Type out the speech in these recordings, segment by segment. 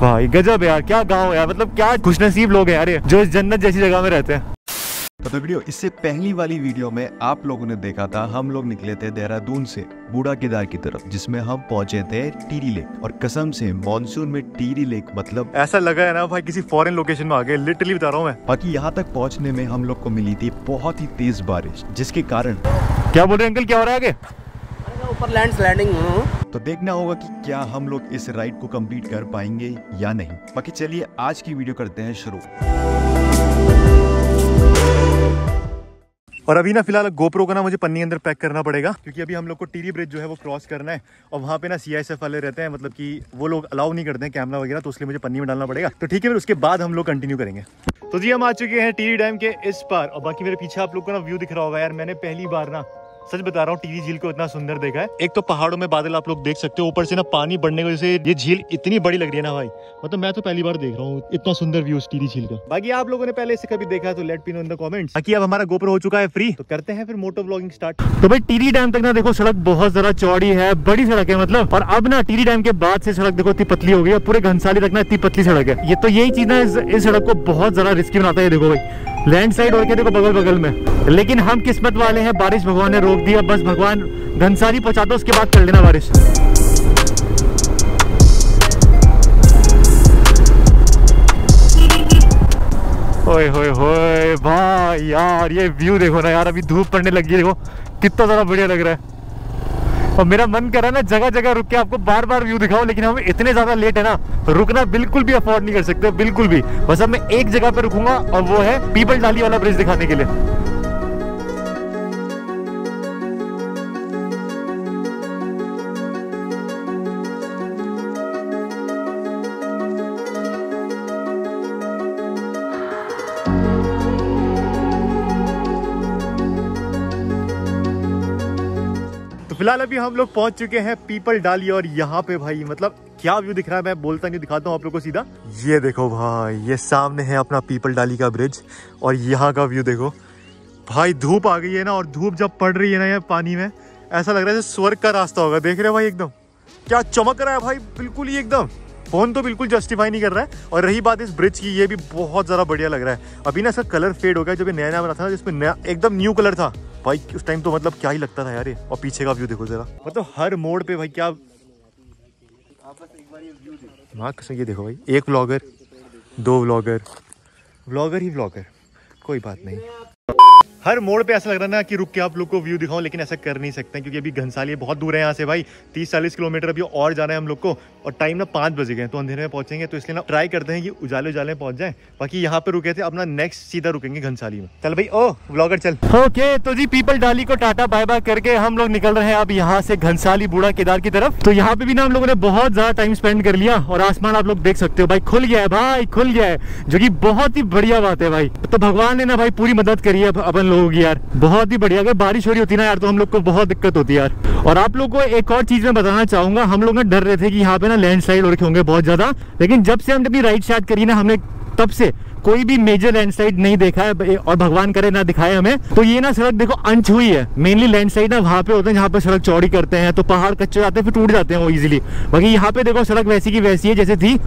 भाई गजब यार, क्या गांव है, मतलब क्या खुशनसीब लोग हैं यार जो इस जन्नत जैसी जगह में रहते हैं। तो वीडियो इससे पहली वाली वीडियो में आप लोगों ने देखा था हम लोग निकले थे देहरादून से बूढ़ा केदार की तरफ, जिसमें हम पहुंचे थे टिहरी लेक। और कसम से मॉनसून में टिहरी लेक मतलब ऐसा लगा है ना भाई किसी फॉरेन लोकेशन में आ गए, लिटरली बता रहा हूँ मैं। बाकी यहाँ तक पहुँचने में हम लोग को मिली थी बहुत ही तेज बारिश, जिसके कारण क्या बोल रहे अंकल क्या हो रहा है आगे ऊपर लैंडस्लाइडिंग, तो देखना होगा कि क्या हम लोग इस राइड को कंप्लीट कर पाएंगे या नहीं। बाकी चलिए आज की वीडियो करते हैं शुरू। और अभी ना फिलहाल गोप्रो का ना मुझे पन्नी अंदर पैक करना पड़ेगा, क्योंकि अभी हम लोग को टिहरी ब्रिज जो है वो क्रॉस करना है और वहाँ पे ना CISF वाले रहते हैं, मतलब कि वो लोग अलाउ नहीं करते हैं कैमरा वगैरह, तो इसलिए मुझे पन्नी में डालना पड़ेगा। तो ठीक है, फिर उसके बाद हम लोग कंटिन्यू करेंगे। तो जी हम आ चुके हैं टिहरी डैम के इस पार, और बाकी मेरे पीछे आप लोग को ना व्यू दिख रहा होगा यार, मैंने पहली बार ना सच बता रहा हूँ टिहरी झील को इतना सुंदर देखा है। एक तो पहाड़ों में बादल आप लोग देख सकते हो, ऊपर से ना पानी बढ़ने की वजह से ये झील इतनी बड़ी लग रही है ना भाई, मतलब मैं तो पहली बार देख रहा हूँ इतना सुंदर व्यू टिहरी झील का। बाकी आप लोगों ने पहले इसे कभी देखा तो let me know in the comments. बाकी अब हमारा गोप्रो हो चुका है फ्री, तो करते हैं फिर मोटो व्लॉगिंग स्टार्ट। तो भाई टिहरी डैम तक ना देखो सड़क बहुत ज्यादा चौड़ी है, बड़ी सड़क है मतलब, और अब ना टिहरी डैम के बाद से सड़क देखो इतनी पतली हो गई है, पूरे घनसाली तक ना इतनी पतली सड़क है। ये तो यही चीज ना इस सड़क को बहुत ज्यादा रिस्की बनाता है। देखो भाई लैंडस्लाइड हो गया देखो बगल बगल में, लेकिन हम किस्मत वाले हैं, बारिश भगवान ने रोक दिया, बस भगवान घनसाली पहुंचा दो उसके बाद कर लेना बारिश। ओए होए होए भाई यार ये व्यू देखो ना यार, अभी धूप पड़ने लगी है, देखो कितना ज़्यादा बढ़िया लग रहा है। और मेरा मन कर रहा है ना जगह जगह रुक के आपको बार बार व्यू दिखाओ, लेकिन हम इतने ज्यादा लेट है ना, रुकना बिल्कुल भी अफोर्ड नहीं कर सकते, बिल्कुल भी। बस अब मैं एक जगह पे रुकूंगा और वो है पीपलडाली वाला ब्रिज दिखाने के लिए। फिलहाल अभी हम लोग पहुंच चुके हैं पीपलडाली, और यहाँ पे भाई मतलब क्या व्यू दिख रहा है, मैं बोलता नहीं, दिखाता हूँ आप लोगों को सीधा। ये देखो भाई, ये सामने है अपना पीपलडाली का ब्रिज, और यहाँ का व्यू देखो भाई। धूप आ गई है ना, और धूप जब पड़ रही है ना ये पानी में, ऐसा लग रहा है जैसे स्वर्ग का रास्ता होगा। देख रहे हो भाई एकदम क्या चमक रहा है भाई, बिल्कुल ही एकदम फोन तो बिल्कुल जस्टिफाई नहीं कर रहा है। और रही बात इस ब्रिज की, ये भी बहुत ज़्यादा बढ़िया लग रहा है। अभी ना इसका कलर फेड हो गया, जब ये नया नया बना था ना, जिसमें नया एकदम न्यू कलर था भाई उस टाइम, तो मतलब क्या ही लगता था यार। और पीछे का व्यू देखो जरा, मतलब हर मोड़ पे भाई क्या आप ये देखो भाई, एक व्लॉगर, दो व्लॉगर, व्लॉगर ही व्लॉगर, कोई बात नहीं। हर मोड़ पे ऐसा लग रहा है ना कि रुक के आप लोग को व्यू दिखाऊं, लेकिन ऐसा कर नहीं सकते क्योंकि अभी घनसाली बहुत दूर है यहाँ से भाई, 30-40 किलोमीटर अभी और जाना है हम लोग को, और टाइम ना 5 बज गए तो अंधेरे में पहुंचेंगे, तो इसलिए ना ट्राई करते हैं कि उजाले उजाले पहुंच जाएं। बाकी यहाँ पे रुके थे, अपना नेक्स्ट सीधा रुकेंगे घनसाली में। चल भाई, ओ व्लॉगर चल। ओके तो जी पीपलडाली को टाटा बाय बाय करके हम लोग निकल रहे हैं अब यहाँ से घनसाली बूढ़ा केदार की तरफ। तो यहाँ पे भी ना हम लोगों ने बहुत ज्यादा टाइम स्पेंड कर लिया, और आसमान आप लोग देख सकते हो भाई खुल गया है भाई, खुल गया है, जो की बहुत ही बढ़िया बात है भाई। तो भगवान ने ना भाई पूरी मदद करी है अपन लोगों की यार, बहुत ही बढ़िया। अगर बारिश हो रही होती ना यार तो हम लोग को बहुत दिक्कत होती है यार। और आप लोग को एक और चीज मैं बताना चाहूंगा, हम लोग ना डर रहे थे कि यहाँ पे ना लैंडस्लाइड हो रखे होंगे बहुत ज्यादा, लेकिन जब से हमने अपनी राइड स्टार्ट करी ना, हमने तब से कोई भी मेजर लैंडस्लाइड नहीं देखा है, और भगवान करे ना दिखाए हमें। तो ये ना सड़क देखो अंच हुई है, मेनली लैंडस्लाइड ना वहाँ पे होते हैं जहाँ पे सड़क चौड़ी करते हैं, तो पहाड़ कच्चे जाते हैं फिर टूट जाते हैं वो इजिली। बाकी यहाँ पे देखो सड़क वैसी की वैसी है जैसे थी,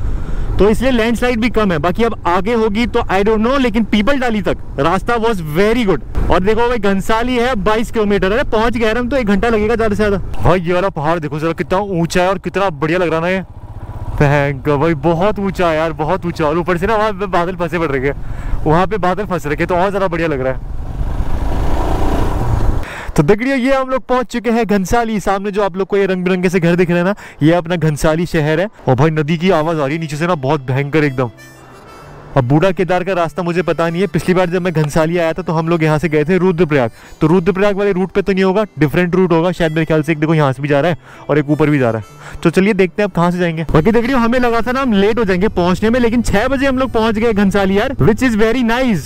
तो इसलिए लैंडस्लाइड भी कम है। बाकी अब आगे होगी तो आई डोंट नो, लेकिन पीपलडाली तक रास्ता वाज वेरी गुड। और देखो भाई घनसाली है 22 किलोमीटर है, पहुंच गए हम तो 1 घंटा लगेगा ज्यादा से ज्यादा। भाई ये वाला पहाड़ देखो जरा कितना ऊंचा है और कितना बढ़िया लग रहा ना ये, भाई बहुत ऊंचा है यार, बहुत ऊंचा। और ऊपर से ना वहाँ पे बादल फंसे पड़ रखे, वहाँ पे बादल फंस रखे, तो और ज्यादा बढ़िया लग रहा है। तो देखिए ये हम लोग पहुंच चुके हैं घनसाली, सामने जो आप लोग को ये रंग बिरंगे से घर दिख रहे हैं ना, ये अपना घनसाली शहर है। और भाई नदी की आवाज आ रही है नीचे से ना, बहुत भयंकर एकदम। अब बूढ़ा केदार का रास्ता मुझे पता नहीं है, पिछली बार जब मैं घनसाली आया था तो हम लोग यहाँ से गए थे रुद्रप्रयाग, तो रुद्रप्रयाग वाले रूट पे तो नहीं होगा, डिफरेंट रूट होगा शायद मेरे ख्याल से। एक देखो यहाँ से भी जा रहा है और एक ऊपर भी जा रहा है, तो चलिए देखते हैं अब कहाँ से जाएंगे। बाकी देख रहे हो हमें लगा था ना हम लेट हो जाएंगे पहुंचने में, लेकिन 6 बजे हम लोग पहुंच गए घनसाली यार, विच इज वेरी नाइस।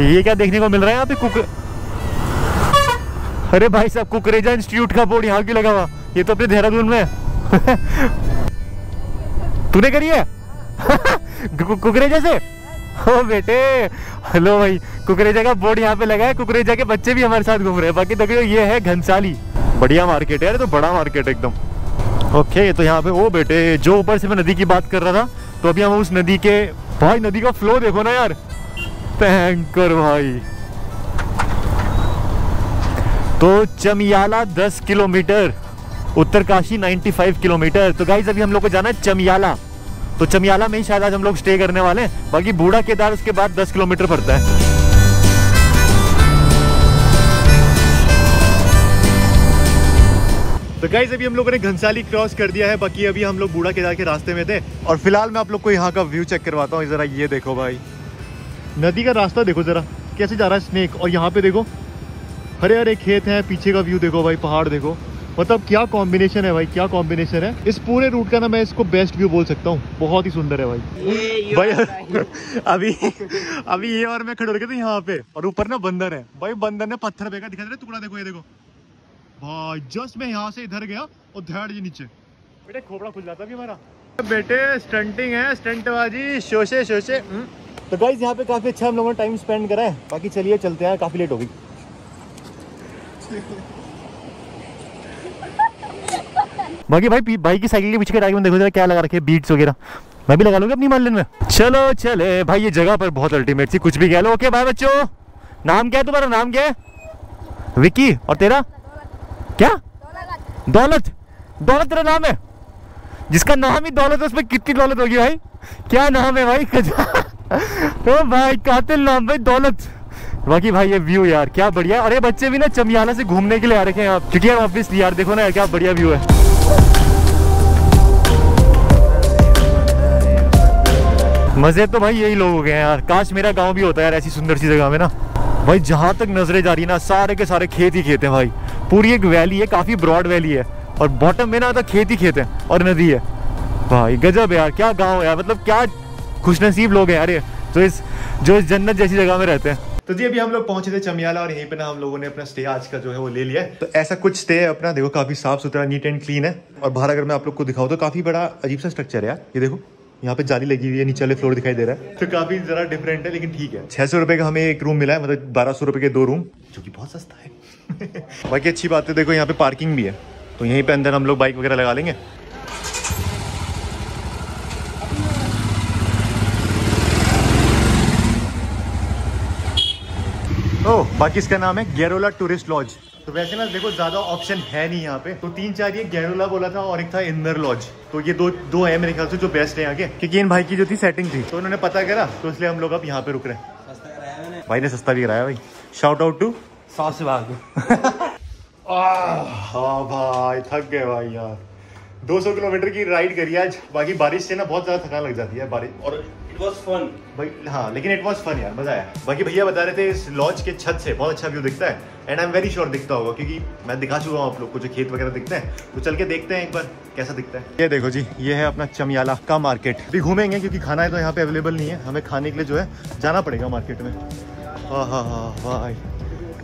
ये क्या देखने को मिल रहा है यहाँ पे, अरे भाई साहब कुकरेजा इंस्टीट्यूट का बोर्ड यहाँ क्यों लगा हुआ, ये तो अपने देहरादून में तूने करी है कुकरेजा से? ओ बेटे हेलो भाई, कुकरेजा का बोर्ड यहाँ पे लगा है, कुकरेजा के बच्चे भी हमारे साथ घूम रहे हैं। बाकी देखिए ये है घनसाली, बढ़िया मार्केट है यार, तो बड़ा मार्केट है एकदम। ओके, तो यहाँ पे वो बेटे जो ऊपर से मैं नदी की बात कर रहा था, तो अभी हम उस नदी के, भाई नदी का फ्लो देखो ना यार, भयंकर भाई। तो चमियाला 10 किलोमीटर, उत्तरकाशी 95 किलोमीटर। तो गाइस अभी हम लोग को जाना है चमियाला, तो चमियाला में ही शायद आज हम लोग स्टे करने वाले हैं। बाकी बूढ़ा केदार उसके बाद 10 किलोमीटर पड़ता है। तो गाइस अभी हम लोगों ने घनसाली क्रॉस कर दिया है, बाकी अभी हम लोग बूढ़ा केदार के रास्ते में थे। और फिलहाल मैं आप लोग को यहाँ का व्यू चेक करवाता हूँ। जरा ये देखो भाई, नदी का रास्ता देखो जरा कैसे जा रहा है स्नेक। और यहाँ पे देखो हरे हरे खेत हैं, पीछे का व्यू देखो भाई, पहाड़ देखो, मतलब क्या कॉम्बिनेशन है भाई, क्या कॉम्बिनेशन है। इस पूरे रूट का ना मैं इसको बेस्ट व्यू बोल सकता हूँ, बहुत ही सुंदर है भाई। भाई अभी ये और मैं खड़े हो गए थे यहाँ पे, और ऊपर ना बंदर है भाई, बंदर ने पत्थर फेंका, दिखा दे टुकड़ा, देखो ये देखो भाई। जस्ट मैं यहाँ से इधर गया और धड़ जी नीचे, बेटे खोपड़ा खुल जाता भी हमारा, बेटे स्टंटिंग है, स्टंटबाजी, शोशे शोशे। तो गाइस यहाँ पे काफी अच्छा हम लोगों ने टाइम स्पेंड करा है। बाकी चलिए चलते हैं, काफी लेट हो गई। बाकी भाई बाइक की साइकिल के पीछे के टाइम में देखो जरा क्या लगा रखे बीट्स वगैरह, मैं भी लगा लूंगा अपनी मार्लन में। चलो चले भाई, ये जगह पर बहुत अल्टीमेट सी, कुछ भी कह लो। ओके बाय बच्चों, नाम क्या है तुम्हारा, नाम क्या है? विक्की। और तेरा क्या? दौलत। दौलत तेरा नाम है? जिसका नाम ही दौलत है उसमें कितनी दौलत होगी भाई, क्या नाम है भाई। ओ भाई कातिल नाम भाई, दौलत। बाकी भाई ये व्यू यार क्या बढ़िया है। और ये बच्चे भी ना चमियाला से घूमने के लिए आ रखे हैं आप, क्योंकि यार ऑब्वियसली यार देखो ना यार क्या बढ़िया व्यू है। मजे तो भाई यही लोग हो गए हैं यार, काश मेरा गांव भी होता यार ऐसी सुंदर सी जगह में ना भाई। जहाँ तक नजरें जा रही है ना सारे के सारे खेत ही खेत हैं भाई, पूरी एक वैली है, काफी ब्रॉड वैली है, और बॉटम में ना तो खेत ही खेत है और नदी है भाई। गजब यार, क्या गाँव है यार, मतलब क्या खुशनसीब लोग हैं यार ये, जो इस जन्नत जैसी जगह में रहते हैं। तो जी अभी हम लोग पहुंचे थे चमियाला, और यहीं पे ना हम लोगों ने अपना स्टे आज का जो है वो ले लिया है। तो ऐसा कुछ स्टे है अपना, देखो काफी साफ सुथरा, नीट एंड क्लीन है। और बाहर अगर मैं आप लोग को दिखाऊं तो काफी बड़ा अजीब सा स्ट्रक्चर है यार, ये देखो यहाँ पे जाली लगी हुई है, नीचे वाले फ्लोर दिखाई दे रहा है। तो काफी जरा डिफरेंट है लेकिन ठीक है। 600 रुपए का हमें एक रूम मिला है, मतलब 1200 रुपए के दो रूम, जो कि बहुत सस्ता है। बाकी अच्छी बात है, देखो यहाँ पे पार्किंग भी है, तो यहीं पे अंदर हम लोग बाइक वगैरह लगा लेंगे। बाकी इसका नाम है गैरोला टूरिस्ट लॉज। तो वैसे ना देखो ज्यादा ऑप्शन है नहीं यहाँ पे, तो 3-4 ये गैरोला बोला था और एक था इंदर लॉज, तो ये दो है मेरे ख्याल से जो बेस्ट है यहाँ के, क्योंकि इन भाई की जो थी सेटिंग थी तो उन्होंने पता करा, तो इसलिए हम लोग अब यहाँ पे रुक रहे हैं। सस्ता कराया मैंने, भाई ने सस्ता भी कराया भाई, शाउट आउट टू सास बाग। हाँ भाई थक गए भाई यार, 200 किलोमीटर की राइड करी आज। बाकी बारिश से ना बहुत ज्यादा थकान लग जाती है बारिश, और इट वाज फन भाई। हाँ लेकिन इट वाज फन यार, मजा आया। बाकी भैया बता रहे थे इस लॉज के छत से बहुत अच्छा व्यू दिखता है, and I am very sure दिखता होगा, क्योंकि मैं दिखा चुका हूँ आप लोग को जो खेत वगैरह दिखते हैं। तो चल के देखते हैं एक बार कैसा दिखता है। ये देखो जी, ये है अपना चमियाला का मार्केट, भी घूमेंगे क्योंकि खाना है तो यहाँ पे अवेलेबल नहीं है, हमें खाने के लिए जो है जाना पड़ेगा मार्केट में। हाँ भाई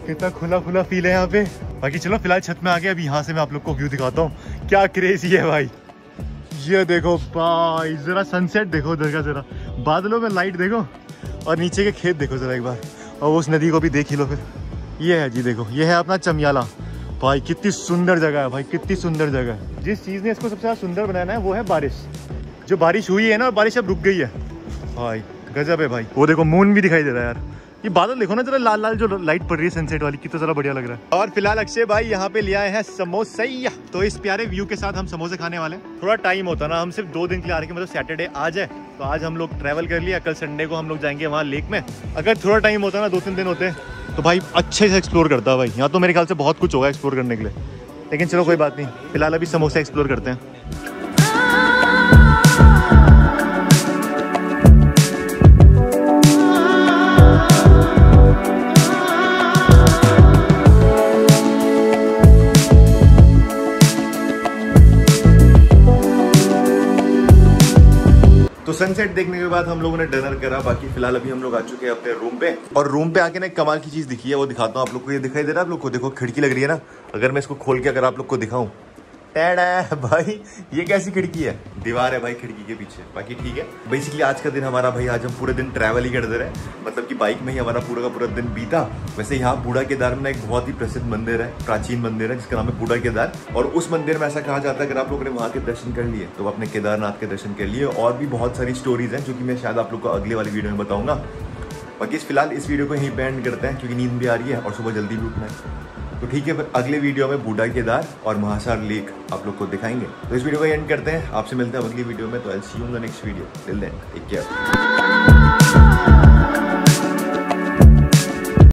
कितना खुला खुला फील है यहाँ पे। बाकी चलो फिलहाल छत में आ गए, अभी यहाँ से मैं आप लोग को व्यू दिखाता हूँ, क्या क्रेजी है भाई। ये देखो भाई जरा सनसेट देखो उधर का, जरा बादलों में लाइट देखो, और नीचे के खेत देखो जरा एक बार, और उस नदी को भी देख ही लो फिर। ये है जी देखो, ये है अपना चमियाला भाई, कितनी सुंदर जगह है भाई, कितनी सुंदर जगह है। जिस चीज़ ने इसको सबसे ज़्यादा सुंदर बनाना है वो है बारिश, जो बारिश हुई है ना, और बारिश अब रुक गई है भाई, गजब है भाई। वो देखो मून भी दिखाई दे रहा है यार, ये बादल देखो ना जरा लाल लाल जो लाइट पड़ रही है सनसेट वाली, कितना जरा बढ़िया लग रहा है। और फिलहाल अक्षय भाई यहाँ पे ले आए हैं समोसैया, तो इस प्यारे व्यू के साथ हम समोसे खाने वाले हैं। थोड़ा टाइम होता ना, हम सिर्फ 2 दिन के लिए आ रहे, मतलब सैटरडे आज है तो आज हम लोग ट्रैवल कर लिया, कल संडे को हम लोग जाएंगे वहाँ लेक में। अगर थोड़ा टाइम होता ना, 2-3 दिन होते तो भाई अच्छे से एक्सप्लोर करता भाई, यहाँ तो मेरे ख्याल से बहुत कुछ होगा एक्सप्लोर करने के लिए। लेकिन चलो कोई बात नहीं, फिलहाल अभी समोसा एक्सप्लोर करते हैं। तो सनसेट देखने के बाद हम लोगों ने डिनर करा। बाकी फिलहाल अभी हम लोग आ चुके हैं अपने रूम पे, और रूम पे आके ना कमाल की चीज दिखी है, वो दिखाता हूँ आप लोग को। ये दिखाई दे रहा है आप लोग को, देखो खिड़की लग रही है ना, अगर मैं इसको खोल के अगर आप लोग को दिखाऊं टेढ़ा है भाई, ये कैसी खिड़की है, दीवार है भाई खिड़की के पीछे। बाकी ठीक है, बेसिकली आज का दिन हमारा भाई, आज हम पूरे दिन ट्रैवल ही करते रहे, मतलब कि बाइक में ही हमारा पूरा का पूरा दिन बीता। वैसे यहाँ बूढ़ा केदार में एक बहुत ही प्रसिद्ध मंदिर है, प्राचीन मंदिर है, जिसका नाम है बूढ़ा केदार। और उस मंदिर में ऐसा कहा जाता है अगर आप लोगों ने वहाँ के दर्शन कर लिए तो अपने केदारनाथ के दर्शन कर लिए। और भी बहुत सारी स्टोरीज हैं जो कि मैं शायद आप लोग को अगले वाली वीडियो में बताऊंगा। बाकी फिलहाल इस वीडियो को यहीं पे एंड करते हैं क्योंकि नींद भी आ रही है और सुबह जल्दी भी उठना है। तो ठीक है, फिर अगले वीडियो में बूढ़ा केदार और महासार लेक आप लोग को दिखाएंगे। तो इस वीडियो को एंड करते हैं, आपसे मिलते हैं अगली वीडियो में। तो I will see you in the next video, till then take care.